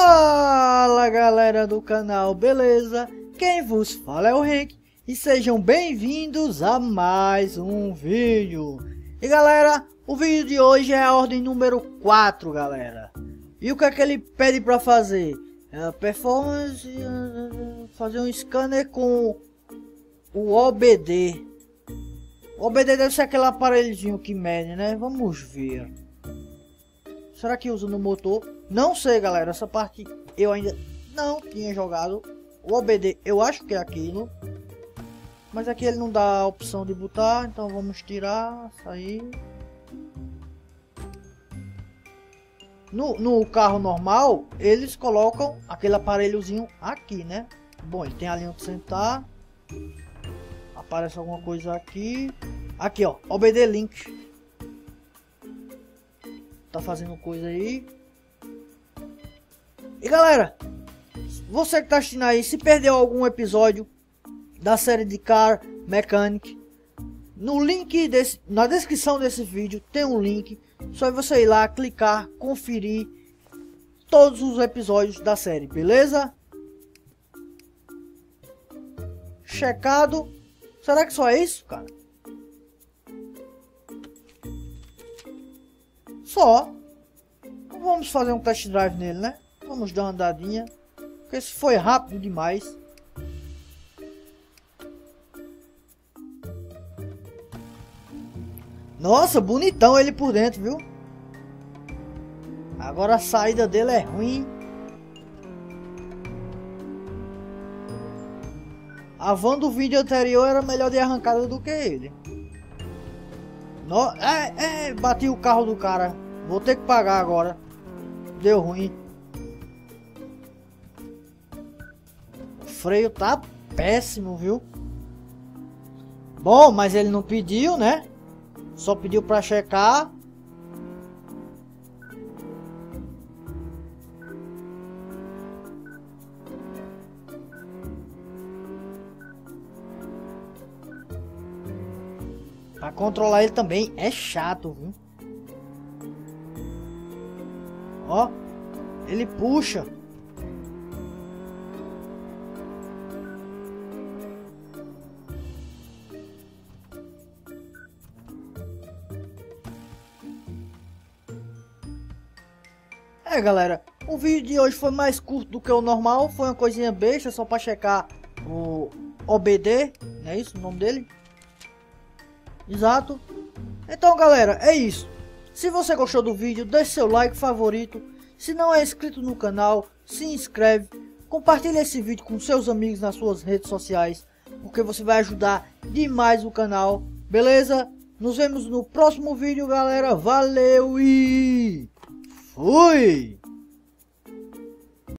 Fala galera do canal, beleza? Quem vos fala é o Henk e sejam bem-vindos a mais um vídeo. E galera, o vídeo de hoje é a ordem número 4, galera. E o que é que ele pede para fazer? Performance, fazer um scanner com o OBD. O OBD deve ser aquele aparelhinho que mede, né? Vamos ver. Será que usa no motor? Não sei, galera, essa parte eu ainda não tinha jogado. O OBD eu acho que é aquilo, mas aqui ele não dá a opção de botar, então vamos tirar, sair. No carro normal eles colocam aquele aparelhozinho aqui, né? Bom, ele tem a linha de sentar, aparece alguma coisa aqui ó, OBD link, tá fazendo coisa aí. E galera, você que tá assistindo aí, se perdeu algum episódio da série de Car Mechanic, no link desse, na descrição desse vídeo tem um link, só você ir lá, clicar, conferir todos os episódios da série, beleza? Checado. Será que só é isso, cara? Só. Então vamos fazer um test drive nele, né? Vamos dar uma andadinha, porque esse foi rápido demais. Nossa, bonitão ele por dentro, viu? Agora a saída dele é ruim. A van do vídeo anterior era melhor de arrancada do que ele. Bati o carro do cara. Vou ter que pagar agora. Deu ruim. O freio tá péssimo, viu? Bom, mas ele não pediu, né? Só pediu pra checar. Pra controlar ele também é chato, viu? Ó, ele puxa. É galera, o vídeo de hoje foi mais curto do que o normal, foi uma coisinha besta, só para checar o OBD, não é isso o nome dele? Exato. Então galera, é isso. Se você gostou do vídeo, deixe seu like favorito, se não é inscrito no canal, se inscreve, compartilhe esse vídeo com seus amigos nas suas redes sociais, porque você vai ajudar demais o canal, beleza? Nos vemos no próximo vídeo galera, valeu e... Fui!